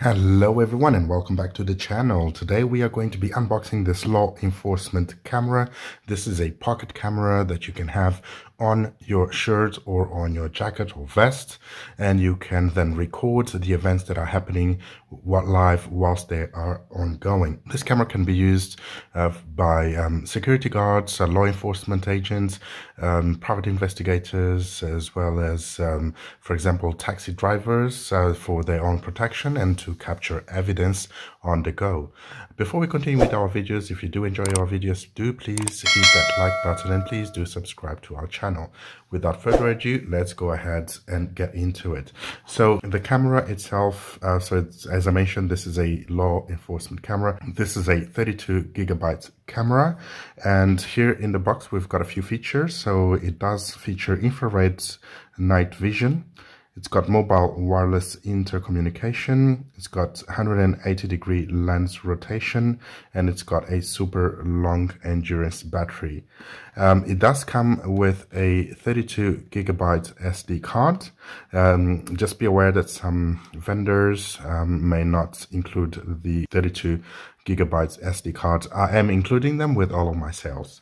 Hello everyone and welcome back to the channel. Today we are going to be unboxing this law enforcement camera. This is a pocket camera that you can have on your shirt or on your jacket or vest, and you can then record the events that are happening live whilst they are ongoing. This camera can be used by security guards, law enforcement agents, private investigators, as well as, for example, taxi drivers for their own protection and to capture evidence on the go. Before we continue with our videos, if you do enjoy our videos, do please hit that like button and please do subscribe to our channel. Without further ado, let's go ahead and get into it. So the camera itself, as I mentioned, this is a law enforcement camera. This is a 32GB camera, and here in the box we've got a few features. So it does feature infrared night vision. It's got mobile wireless intercommunication, it's got 180-degree lens rotation, and it's got a super long endurance battery. It does come with a 32GB SD card. Just be aware that some vendors may not include the 32GB SD cards. I am including them with all of my sales.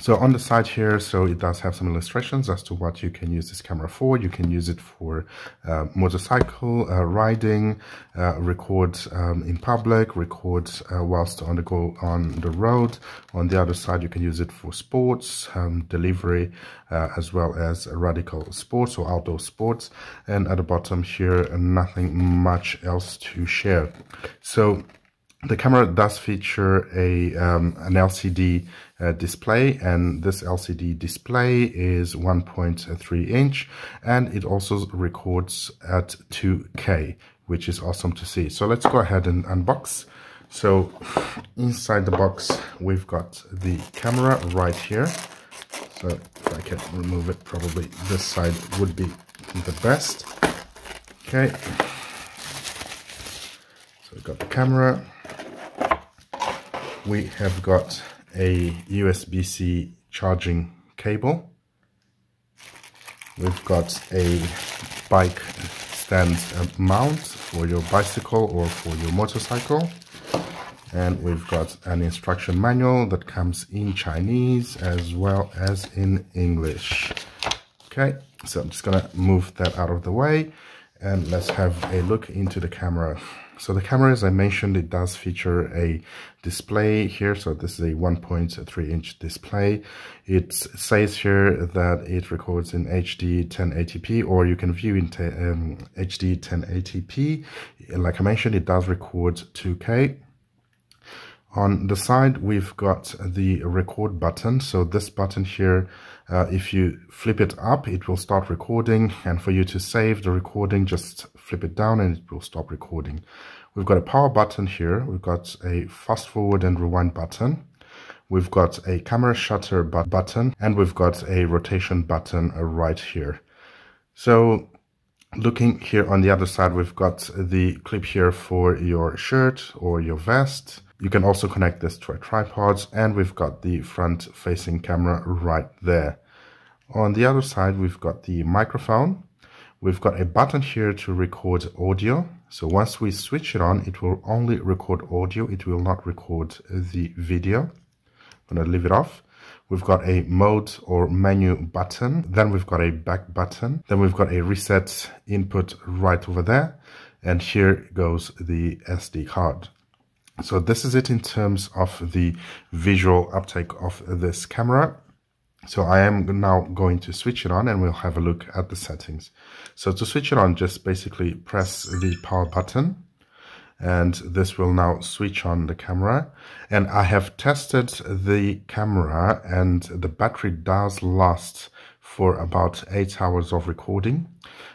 So on the side here, so it does have some illustrations as to what you can use this camera for. You can use it for motorcycle riding, record in public, record whilst on the go on the road. On the other side, you can use it for sports, delivery, as well as radical sports or outdoor sports. And at the bottom here, nothing much else to share. So the camera does feature a an LCD display, and this LCD display is 1.3-inch, and it also records at 2K, which is awesome to see. So let's go ahead and unbox. So inside the box, we've got the camera right here. So if I can remove it, probably this side would be the best. Okay. So we've got the camera. We have got a USB-C charging cable. We've got a bike stand mount for your bicycle or for your motorcycle. And we've got an instruction manual that comes in Chinese as well as in English. Okay, so I'm just gonna move that out of the way and let's have a look into the camera. So the camera, as I mentioned, it does feature a display here. So this is a 1.3-inch display. It says here that it records in HD 1080p, or you can view in HD 1080p. Like I mentioned, it does record 2K. On the side, we've got the record button. So this button here, if you flip it up, it will start recording. And for you to save the recording, just flip it down and it will stop recording. We've got a power button here. We've got a fast forward and rewind button. We've got a camera shutter button, and we've got a rotation button right here. So looking here on the other side, we've got the clip here for your shirt or your vest. You can also connect this to a tripod, and we've got the front-facing camera right there. On the other side, we've got the microphone. We've got a button here to record audio. So once we switch it on, it will only record audio. It will not record the video. I'm going to leave it off. We've got a mode or menu button. Then we've got a back button. Then we've got a reset input right over there. And here goes the SD card. So this is it in terms of the visual uptake of this camera. So I am now going to switch it on and we'll have a look at the settings. So to switch it on, just basically press the power button, and this will now switch on the camera. And I have tested the camera, and the battery does last for about 8 hours of recording.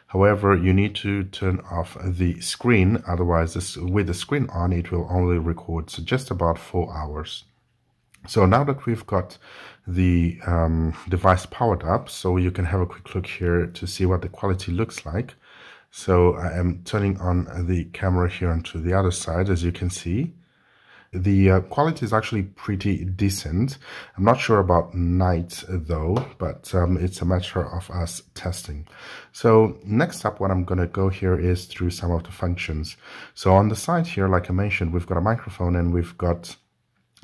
However, you need to turn off the screen, otherwise with the screen on, it will only record so just about 4 hours. So now that we've got the device powered up, so you can have a quick look here to see what the quality looks like. So I am turning on the camera here onto the other side, as you can see. The quality is actually pretty decent. I'm not sure about night though, but it's a matter of us testing. So next up, what I'm going to go here is through some of the functions. So on the side here, like I mentioned, we've got a microphone and we've got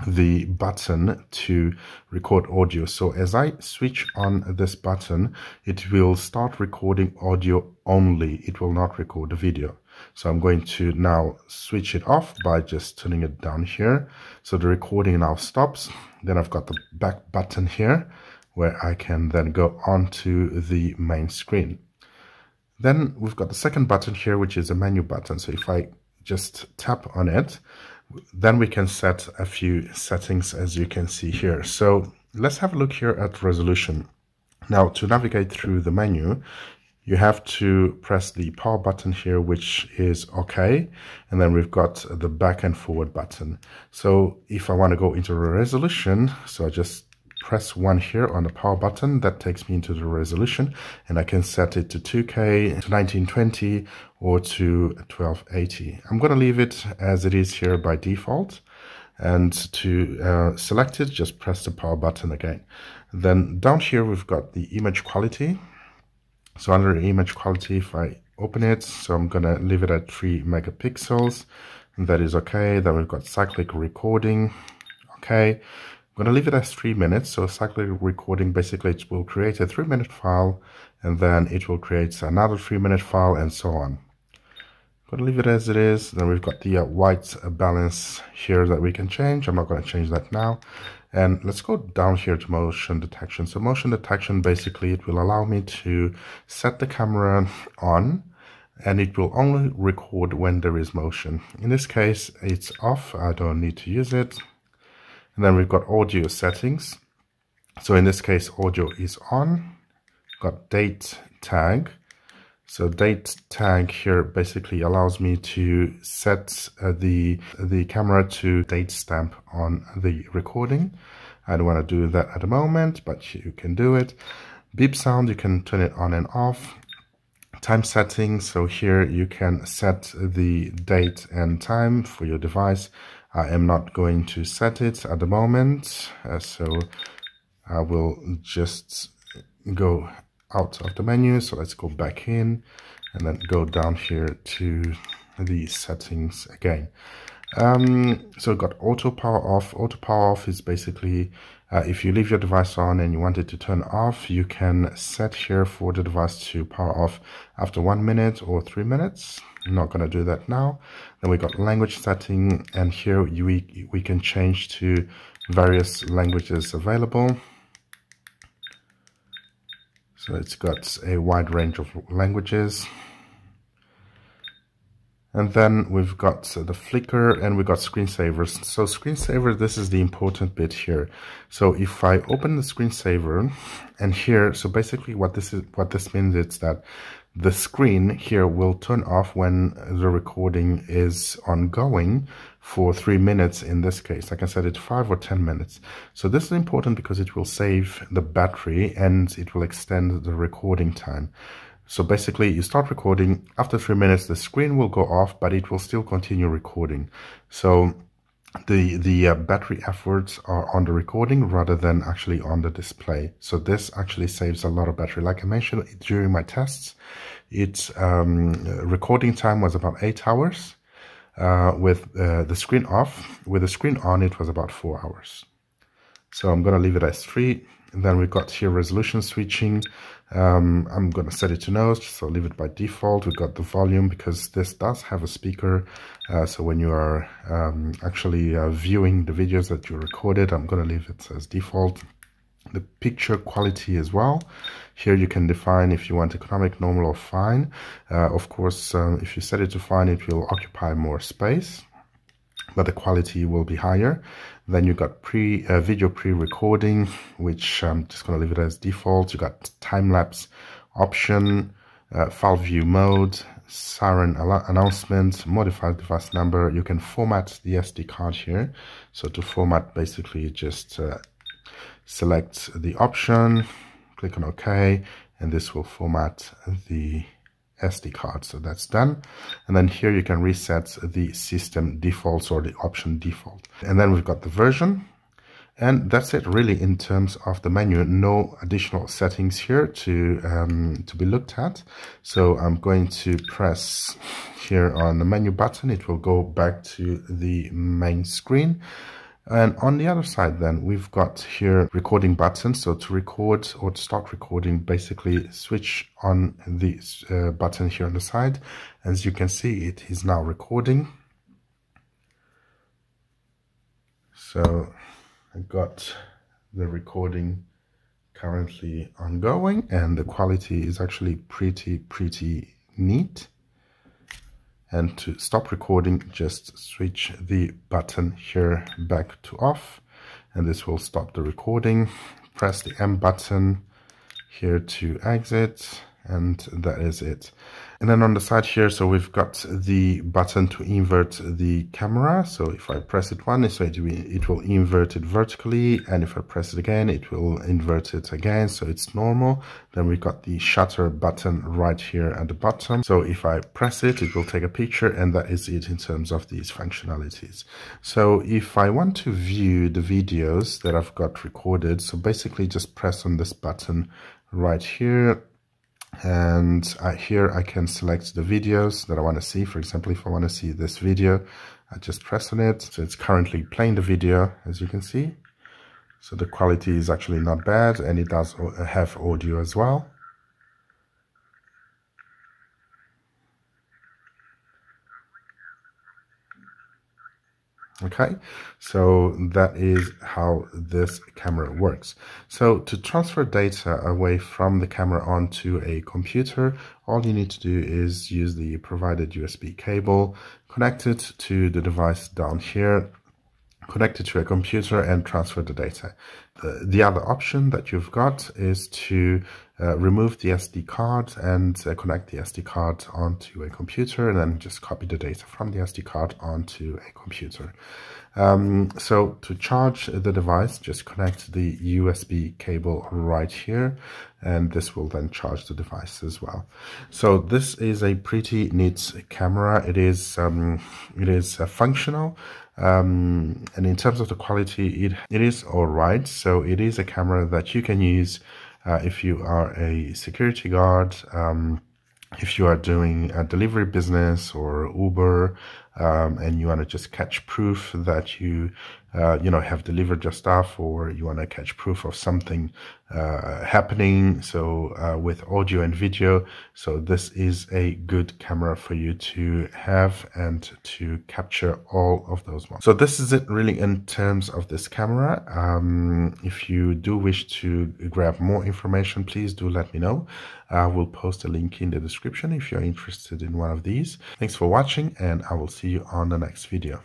the button to record audio. So as I switch on this button, it will start recording audio only. It will not record the video. So I'm going to now switch it off by just turning it down here. So the recording now stops. Then I've got the back button here where I can then go onto the main screen. Then we've got the second button here, which is a menu button. So if I just tap on it, then we can set a few settings, as you can see here. So let's have a look here at resolution. Now, to navigate through the menu, you have to press the power button here, which is OK. And then we've got the back and forward button. So if I want to go into the resolution, so I just press 1 here on the power button. That takes me into the resolution, and I can set it to 2K, to 1920, or to 1280. I'm going to leave it as it is here by default. And to select it, just press the power button again. Then down here, we've got the image quality. So under image quality, if I open it, so I'm going to leave it at 3 megapixels. And that is OK. Then we've got cyclic recording. OK. I'm going to leave it as 3 minutes. So cyclic recording, basically it will create a 3-minute file, and then it will create another 3-minute file, and so on. I'm going to leave it as it is. Then we've got the white balance here that we can change. I'm not going to change that now. And let's go down here to motion detection. So motion detection, basically it will allow me to set the camera on, and it will only record when there is motion. In this case, it's off. I don't need to use it. And then we've got audio settings. So in this case, audio is on. Got date tag. So date tag here basically allows me to set the camera to date stamp on the recording. I don't want to do that at the moment, but you can do it. Beep sound, you can turn it on and off. Time settings, so here you can set the date and time for your device. I am not going to set it at the moment, so I will just go out of the menu. So let's go back in and then go down here to the settings again. So we've got auto power off. Auto power off is basically if you leave your device on and you want it to turn off, you can set here for the device to power off after 1 minute or 3 minutes. I'm not going to do that now. Then we got language setting, and here we can change to various languages available. So it's got a wide range of languages. And then we've got the flicker, and we've got screensavers. So screensaver, this is the important bit here. So if I open the screensaver, and here, so basically what this means is that the screen here will turn off when the recording is ongoing for 3 minutes in this case. Like I said, it's 5 or 10 minutes. So this is important because it will save the battery and it will extend the recording time. So basically, you start recording. After 3 minutes, the screen will go off, but it will still continue recording. So the battery efforts are on the recording rather than actually on the display. So this actually saves a lot of battery. Like I mentioned during my tests, its recording time was about 8 hours. With the screen off, with the screen on, it was about 4 hours. So I'm going to leave it as 3. And then we've got here resolution switching. I'm going to set it to no, so leave it by default. We've got the volume because this does have a speaker. So when you are actually viewing the videos that you recorded, I'm going to leave it as default. The picture quality as well. Here you can define if you want economic, normal, or fine. Of course, if you set it to fine, it will occupy more space, but the quality will be higher. Then you've got video pre-recording, which I'm just going to leave it as default. You've got time-lapse option, file view mode, siren announcement, modified device number. You can format the SD card here. So to format, basically just select the option, click on OK, and this will format the SD card. So that's done. And then here you can reset the system defaults or the option default. And then we've got the version. And that's it really in terms of the menu. No additional settings here to be looked at. So I'm going to press here on the menu button. It will go back to the main screen. And on the other side then, we've got here recording button. So to record or to start recording, basically switch on the button here on the side. As you can see, it is now recording. So I got the recording currently ongoing, and the quality is actually pretty neat. And to stop recording, just switch the button here back to off, and this will stop the recording. Press the M button here to exit, and that is it. And then on the side here, so we've got the button to invert the camera. So if I press it once, it will invert it vertically, and if I press it again, it will invert it again, so it's normal. Then we've got the shutter button right here at the bottom. So if I press it, it will take a picture, and that is it in terms of these functionalities. So if I want to view the videos that I've got recorded, so basically just press on this button right here. And here I can select the videos that I want to see. For example, if I want to see this video, I just press on it. So it's currently playing the video, as you can see. So the quality is actually not bad, and it does have audio as well. Okay, so that is how this camera works. So to transfer data away from the camera onto a computer, all you need to do is use the provided USB cable, connect it to the device down here, connect it to a computer, and transfer the data. The other option that you've got is to remove the SD card and connect the SD card onto a computer, and then just copy the data from the SD card onto a computer. So to charge the device, just connect the USB cable right here, and this will then charge the device as well. So this is a pretty neat camera. It is functional, and in terms of the quality, it is all right. So it is a camera that you can use if you are a security guard, if you are doing a delivery business or Uber, and you want to just catch proof that you have delivered your stuff, or you want to catch proof of something happening, so with audio and video. So this is a good camera for you to have and to capture all of those ones. So this is it really in terms of this camera. If you do wish to grab more information, please do let me know. I will post a link in the description if you're interested in one of these. Thanks for watching, and I will see you on the next video.